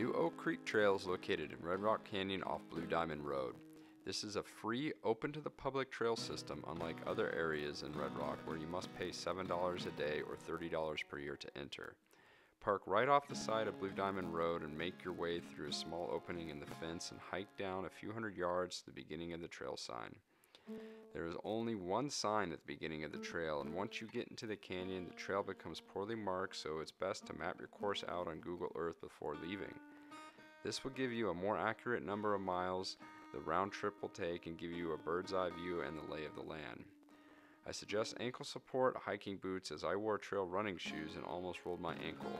New Oak Creek Trail is located in Red Rock Canyon off Blue Diamond Road. This is a free, open to the public trail system, unlike other areas in Red Rock where you must pay $7 a day or $30 per year to enter. Park right off the side of Blue Diamond Road and make your way through a small opening in the fence and hike down a few hundred yards to the beginning of the trail sign. There is only one sign at the beginning of the trail, and once you get into the canyon, the trail becomes poorly marked, so it's best to map your course out on Google Earth before leaving. This will give you a more accurate number of miles the round trip will take and give you a bird's eye view and the lay of the land. I suggest ankle support, hiking boots, as I wore trail running shoes and almost rolled my ankle.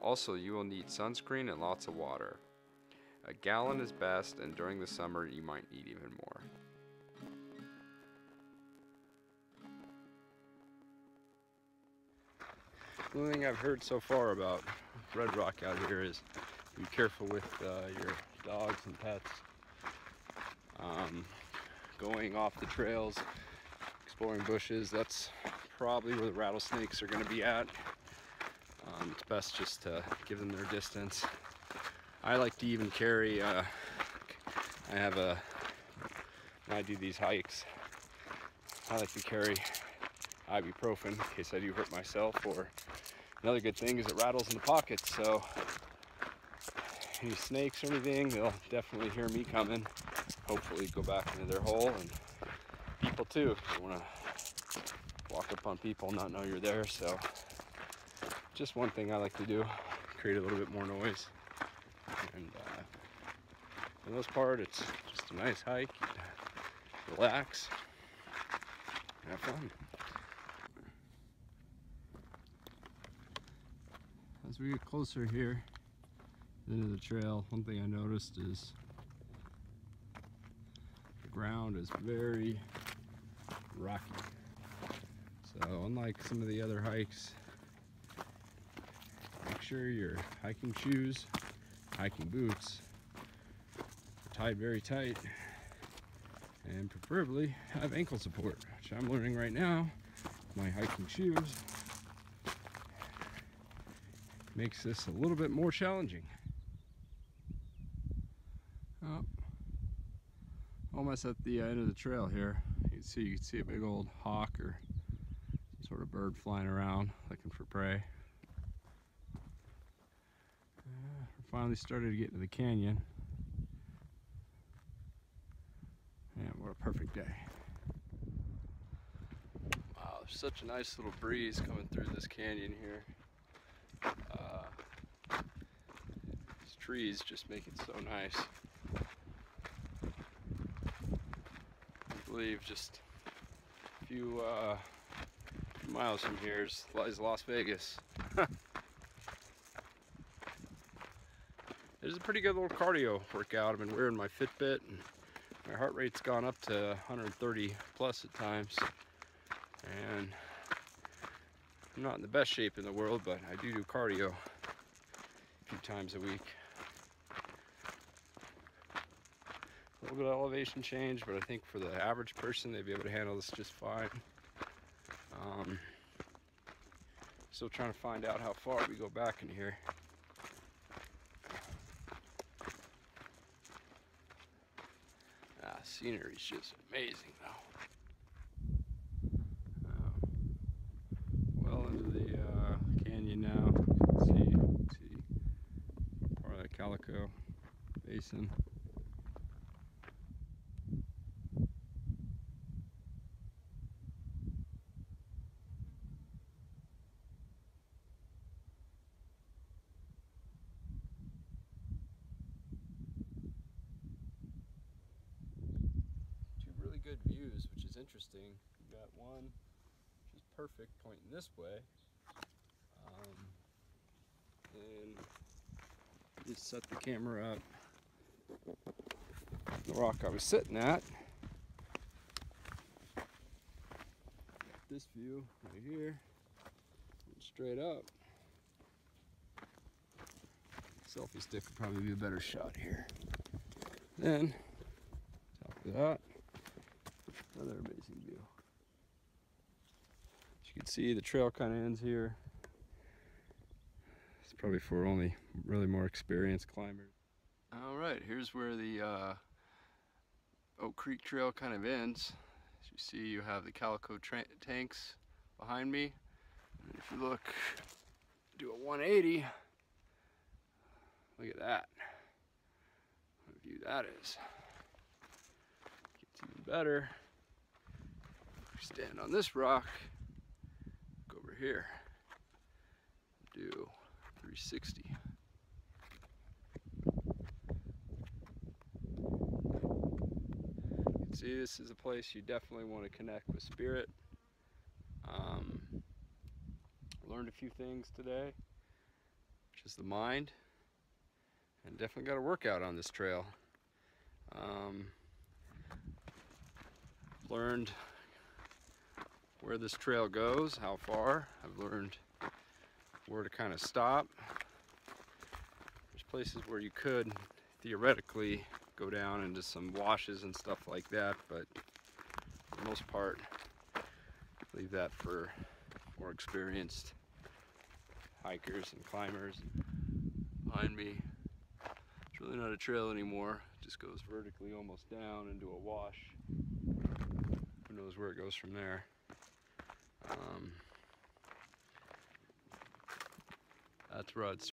Also, you will need sunscreen and lots of water. A gallon is best, and during the summer you might need even more. The only thing I've heard so far about Red Rock out here is be careful with your dogs and pets going off the trails. Exploring bushes, that's probably where the rattlesnakes are going to be at. It's best just to give them their distance. I like to even carry, when I do these hikes, I like to carry ibuprofen in case I do hurt myself, or another good thing is it rattles in the pocket, so any snakes or anything, they'll definitely hear me coming, hopefully go back into their hole. And people too, if you want to walk up on people and not know you're there. So just one thing I like to do, create a little bit more noise. And for the most part, it's just a nice hike, relax, and have fun. As we get closer here to the end of the trail, one thing I noticed is the ground is very rocky. So unlike some of the other hikes, make sure your hiking shoes, hiking boots are tied very tight, and preferably have ankle support, which I'm learning right now. My hiking shoes makes this a little bit more challenging. Oh, almost at the end of the trail here. You can see a big old hawk or some sort of bird flying around looking for prey. We finally started to get into the canyon. And what a perfect day. Wow, there's such a nice little breeze coming through this canyon here. These trees just make it so nice. I believe just a few miles from here is Las Vegas. There's a pretty good little cardio workout. I've been wearing my Fitbit, and my heart rate's gone up to 130 plus at times. And I'm not in the best shape in the world, but I do cardio a few times a week. A little bit of elevation change, but I think for the average person, they'd be able to handle this just fine. Still trying to find out how far we go back in here. Scenery's just amazing, though. Well into the canyon now. See part of the Calico Basin. Good views, which is interesting. You got one which is perfect, pointing this way, and just set the camera up the rock I was sitting at. Got this view right here, straight up. Selfie stick would probably be a better shot here. Then top of that, another amazing view. As you can see, the trail kind of ends here. It's probably for only really more experienced climbers. All right, here's where the Oak Creek Trail kind of ends. As you see, you have the Calico Tanks behind me. And if you look, do a 180, look at that. What a view that is. Gets even better. Stand on this rock, go over here, do 360. You can see this is a place you definitely want to connect with spirit. Learned a few things today, which is the mind, and definitely got a workout on this trail. Learned where this trail goes, how far. I've learned where to kind of stop. There's places where you could theoretically go down into some washes and stuff like that, but for the most part, leave that for more experienced hikers and climbers. Behind me, it's really not a trail anymore. It just goes vertically almost down into a wash. Who knows where it goes from there. That's Rod's.